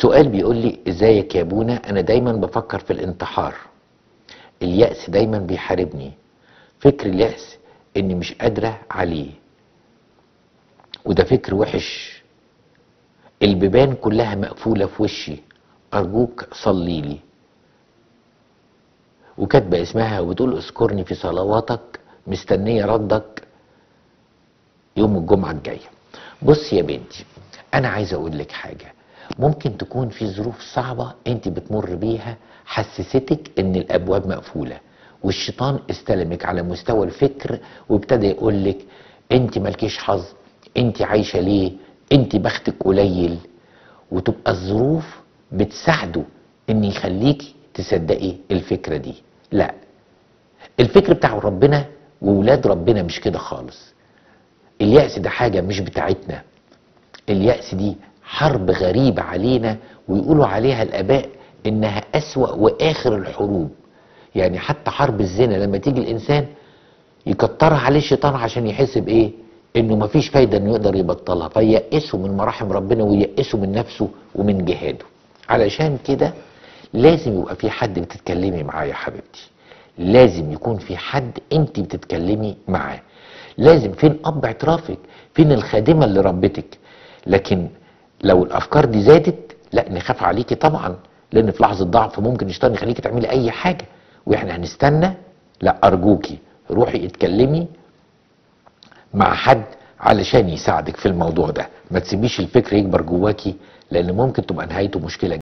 سؤال بيقول لي ازيك يا بونا، انا دايما بفكر في الانتحار، اليأس دايما بيحاربني، فكر اليأس اني مش قادرة عليه وده فكر وحش، البيبان كلها مقفولة في وشي، ارجوك صليلي. وكاتبة اسمها وبتقول اذكرني في صلواتك، مستنية ردك يوم الجمعة الجاية. بص يا بنتي، انا عايز اقول لك حاجة، ممكن تكون في ظروف صعبة انت بتمر بيها حسستك ان الابواب مقفولة، والشيطان استلمك على مستوى الفكر وابتدى يقولك انت مالكيش حظ، انت عايشة ليه، انت بختك قليل، وتبقى الظروف بتساعده ان يخليكي تصدقي الفكرة دي. لا، الفكر بتاع ربنا وولاد ربنا مش كده خالص. اليأس ده حاجة مش بتاعتنا، اليأس دي حرب غريبة علينا، ويقولوا عليها الآباء إنها أسوأ وآخر الحروب. يعني حتى حرب الزنا لما تيجي الإنسان يكترها عليه الشيطان عشان يحس بإيه؟ إنه مفيش فايدة إنه يقدر يبطلها، فييأسه من مراحم ربنا وييأسه من نفسه ومن جهاده. علشان كده لازم يبقى في حد بتتكلمي معاه يا حبيبتي، لازم يكون في حد أنت بتتكلمي معاه، لازم. فين أب اعترافك؟ فين الخادمة اللي ربتك؟ لكن لو الافكار دي زادت، لا نخاف عليكي طبعا، لان في لحظه ضعف ممكن الشيطان يخليكي تعملي اي حاجه، واحنا هنستنى؟ لا ارجوكي روحي اتكلمي مع حد علشان يساعدك في الموضوع ده، ما تسيبيش الفكر يكبر جواكي، لان ممكن تبقى نهايته مشكله